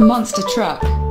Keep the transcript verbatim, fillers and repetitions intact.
Monster Truck.